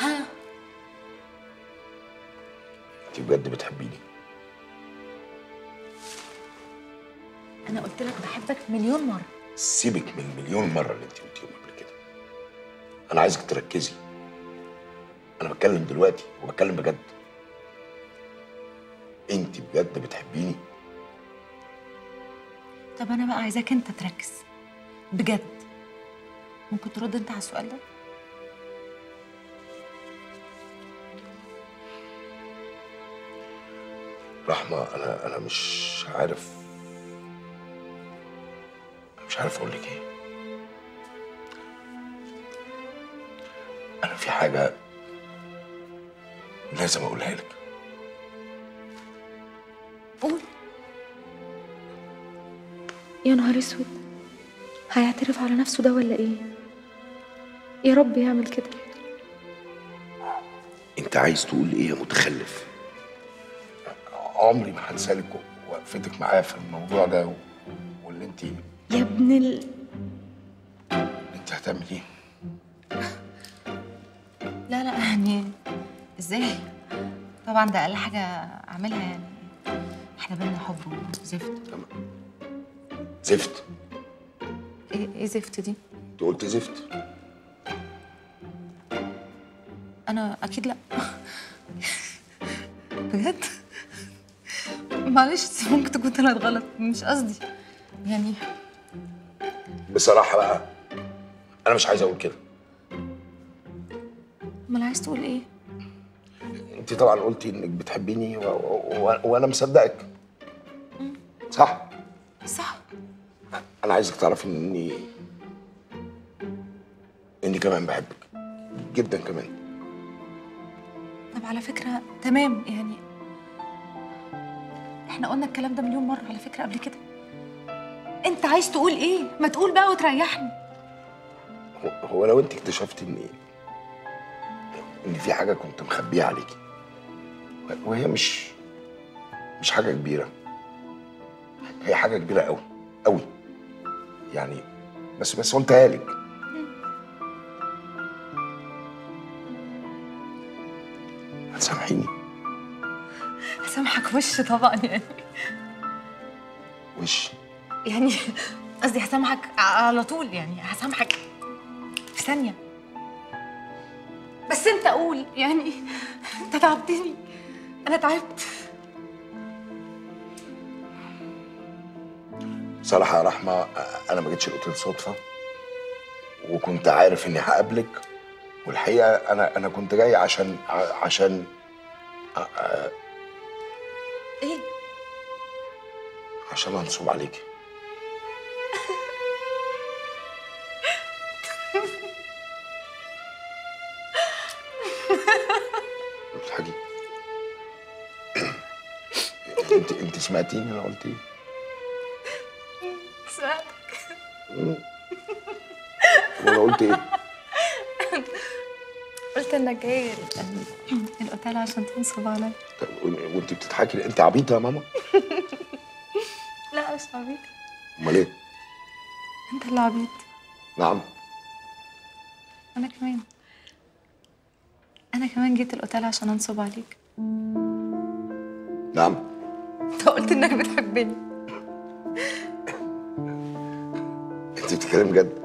ها؟ انت بجد بتحبيني؟ انا قلت لك بحبك مليون مره. سيبك من مليون مره اللي انت قلتيهم قبل كده. انا عايزك تركزي. انا بتكلم دلوقتي وبتكلم بجد. انت بجد بتحبيني؟ طب انا بقى عايزاك انت تركز بجد. ممكن ترد انت على السؤال ده؟ رحمة، أنا مش عارف أقول لك إيه. أنا في حاجة لازم أقولها لك. قول. يا نهار أسود، هيعترف على نفسه ده ولا إيه؟ يا رب يعمل كده. أنت عايز تقول إيه يا متخلف؟ عمري ما هنسالك وقفتك معايا في الموضوع ده واللي انت يا ابن انت هتعمل ايه؟ لا لا يعني ازاي؟ طبعا ده اقل حاجه اعملها يعني. احنا بينا حب وزفت. زفت؟ ايه زفت دي؟ انت قلت زفت؟ انا اكيد لا. بجد؟ معلش ممكن تكون طلعت غلط، مش قصدي يعني. بصراحة بقى أنا مش عايز أقول كده. أمال عايز تقول إيه؟ أنت طبعًا قلتي إنك بتحبيني وأنا مصدقك. صح؟ صح. أنا عايزك تعرفي إني كمان بحبك جدًا كمان. طب على فكرة تمام يعني. احنا قلنا الكلام ده مليون مرة على فكرة قبل كده. انت عايز تقول ايه؟ ما تقول بقى وتريحني. هو لو انت اكتشفتي ان في حاجة كنت مخبيها عليكي، وهي مش حاجة كبيرة، هي حاجة كبيرة قوي قوي يعني، بس قلتها لك. هتسامحيني؟ هسامحك وش طبعا يعني. وش؟ يعني قصدي هسامحك على طول يعني، هسامحك في ثانية. بس أنت قول يعني، أنت تعبتني، أنا تعبت. بصراحة يا رحمة أنا ما جيتش الأوتيل صدفة، وكنت عارف إني هقابلك، والحقيقة أنا كنت جاي عشان ايه؟ عشان انصب عليكي. بتضحكي؟ انت سمعتيني انا قلت ايه؟ سمعتك. وانا قلت ايه؟ قلت انك جاي الأوتيل عشان تنصب عليا. طب وانت بتضحكي؟ انت عبيطه يا ماما؟ لا مش عبيطه. امال ايه؟ انت اللي عبيط. نعم. انا كمان جيت الأوتيل عشان انصب عليك. نعم. انت قلت انك بتحبني. انت بتتكلمي بجد؟